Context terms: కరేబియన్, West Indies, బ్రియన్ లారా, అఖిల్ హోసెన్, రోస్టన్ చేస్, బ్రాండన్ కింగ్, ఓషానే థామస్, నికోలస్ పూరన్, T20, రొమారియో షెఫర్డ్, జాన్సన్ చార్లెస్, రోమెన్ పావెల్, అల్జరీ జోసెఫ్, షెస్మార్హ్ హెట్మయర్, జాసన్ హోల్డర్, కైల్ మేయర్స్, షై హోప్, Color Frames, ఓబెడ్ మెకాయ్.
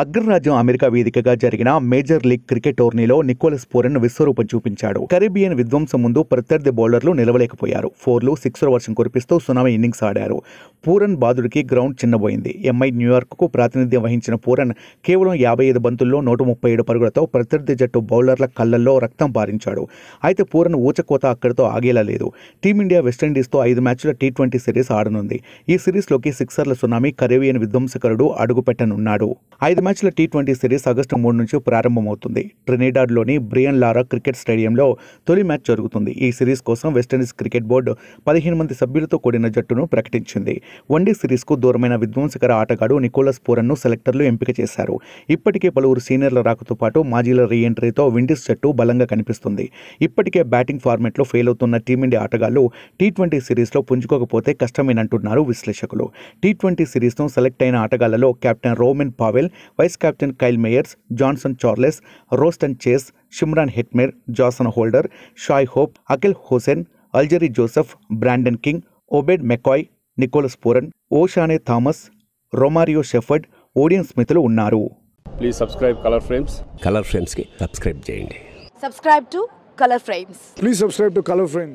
అగ్రరాజ్యం అమెరికా వేదికగా జరిగిన మేజర్ లీగ్ క్రికెట్ టోర్నీలో నికోలస్ పూరన్ విశ్వరూపం చూపించాడు. కరీబియన్ విధ్వంసం ముందు ప్రత్యర్థి బౌలర్లు నిలవలేకపోయారు. ఫోర్లు సిక్సర్ వర్షం కురిపిస్తూ సునామీ ఇన్నింగ్స్ ఆడారు. పూరన్ బాదుడికి గ్రౌండ్ చిన్నబోయింది. ఎంఐ న్యూయార్క్కు ప్రాతినిధ్యం వహించిన పూరన్ కేవలం 55 బంతుల్లో 137 పరుగులతో ప్రత్యర్థి జట్టు బౌలర్ల కళ్లల్లో రక్తం పారించాడు. అయితే పూరన్ ఊచకోత అక్కడితో ఆగేలా లేదు. టీమిండియా వెస్టిండీస్తో 5 మ్యాచ్ల T20 సిరీస్ ఆడనుంది. ఈ సిరీస్లోకి సిక్సర్ల సునామీ కరీబియన్ విధ్వంసకరుడు అడుగుపెట్టనున్నాడు. 5 మ్యాచ్ల T20 సిరీస్ ఆగస్టు 3 నుంచి ప్రారంభమవుతుంది. ట్రినిడాడ్లోని బ్రియన్ లారా క్రికెట్ స్టేడియంలో తొలి మ్యాచ్ జరుగుతుంది. ఈ సిరీస్ కోసం వెస్టిండీస్ క్రికెట్ బోర్డు 15 మంది సభ్యులతో కూడిన జట్టును ప్రకటించింది. వన్డే సిరీస్కు దూరమైన విధ్వంసకర ఆటగాడు నికోలస్ పూరన్ను సెలెక్టర్లు ఎంపిక చేశారు. ఇప్పటికే పలువురు సీనియర్ల రాకతో పాటు మాజీల రీఎంట్రీతో విండీస్ జట్టు బలంగా కనిపిస్తుంది. ఇప్పటికే బ్యాటింగ్ ఫార్మాట్లో ఫెయిల్ అవుతున్న టీమిండియా ఆటగాళ్లు T20 సిరీస్లో పుంజుకోకపోతే కష్టమేనంటున్నారు విశ్లేషకులు. T20 సిరీస్ను సెలెక్ట్ అయిన ఆటగాళ్లలో captain రోమెన్ పావెల్, vice captain కైల్ మేయర్స్, జాన్సన్ చార్లెస్, రోస్టన్ చేస్, షెస్మార్హ్ హెట్మయర్, జాసన్ హోల్డర్, షై హోప్, అఖిల్ హోసెన్, అల్జరీ జోసెఫ్, బ్రాండన్ కింగ్, ఓబెడ్ మెకాయ్, నికోలస్ పూరన్, ఓషానే థామస్, రొమారియో షెఫర్డ్, Odean స్మిత్లు ఉన్నారు. Please subscribe Color Frames. Color Frames కి subscribe చేయండి. Subscribe to Color Frames. Please subscribe to Color frames.